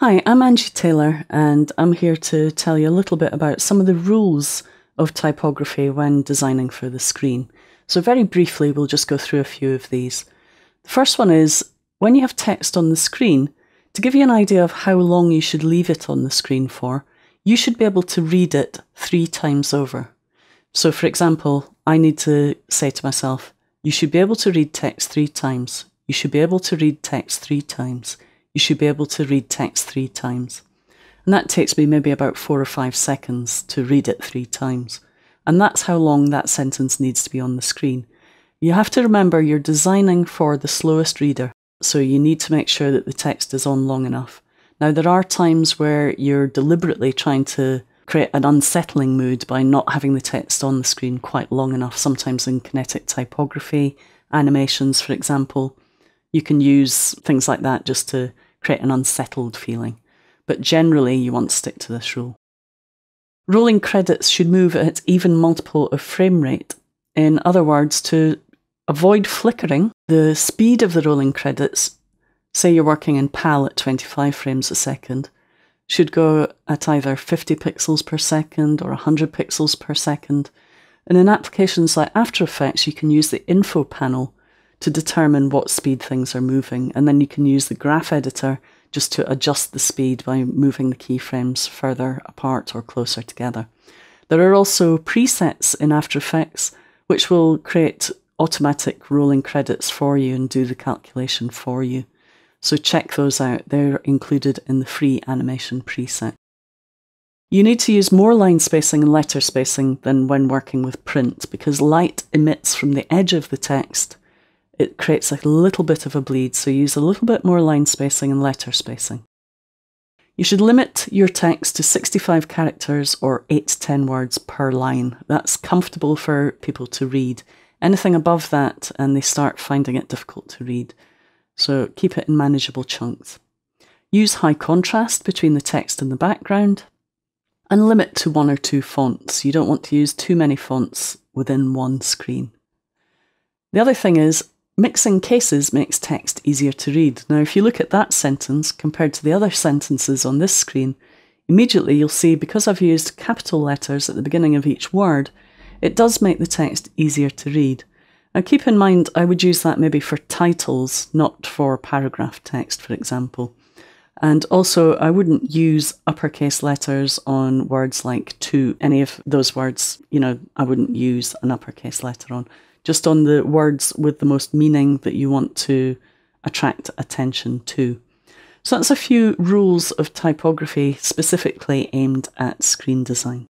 Hi, I'm Angie Taylor and I'm here to tell you a little bit about some of the rules of typography when designing for the screen. So very briefly, we'll just go through a few of these. The first one is, when you have text on the screen, to give you an idea of how long you should leave it on the screen for, you should be able to read it 3 times over. So for example, I need to say to myself, you should be able to read text 3 times. You should be able to read text 3 times. You should be able to read text 3 times. And that takes me maybe about 4 or 5 seconds to read it 3 times. And that's how long that sentence needs to be on the screen. You have to remember you're designing for the slowest reader, so you need to make sure that the text is on long enough. Now, there are times where you're deliberately trying to create an unsettling mood by not having the text on the screen quite long enough. Sometimes in kinetic typography, animations, for example, you can use things like that just to create an unsettled feeling. But generally, you want to stick to this rule. Rolling credits should move at its even multiple of frame rate. In other words, to avoid flickering, the speed of the rolling credits, say you're working in PAL at 25 frames a second, should go at either 50 pixels per second or 100 pixels per second. And in applications like After Effects, you can use the info panel to determine what speed things are moving. And then you can use the graph editor just to adjust the speed by moving the keyframes further apart or closer together. There are also presets in After Effects which will create automatic rolling credits for you and do the calculation for you. So check those out. They're included in the free animation preset. You need to use more line spacing and letter spacing than when working with print, because light emits from the edge of the text. It creates a little bit of a bleed, so use a little bit more line spacing and letter spacing. You should limit your text to 65 characters or 8 to 10 words per line. That's comfortable for people to read. Anything above that and they start finding it difficult to read. So keep it in manageable chunks. Use high contrast between the text and the background and limit to 1 or 2 fonts. You don't want to use too many fonts within one screen. The other thing is, mixing cases makes text easier to read. Now, if you look at that sentence compared to the other sentences on this screen, immediately you'll see, because I've used capital letters at the beginning of each word, it does make the text easier to read. Now, keep in mind, I would use that maybe for titles, not for paragraph text, for example. And also, I wouldn't use uppercase letters on words like to. Any of those words, I wouldn't use an uppercase letter on. Just on the words with the most meaning that you want to attract attention to. So that's a few rules of typography specifically aimed at screen design.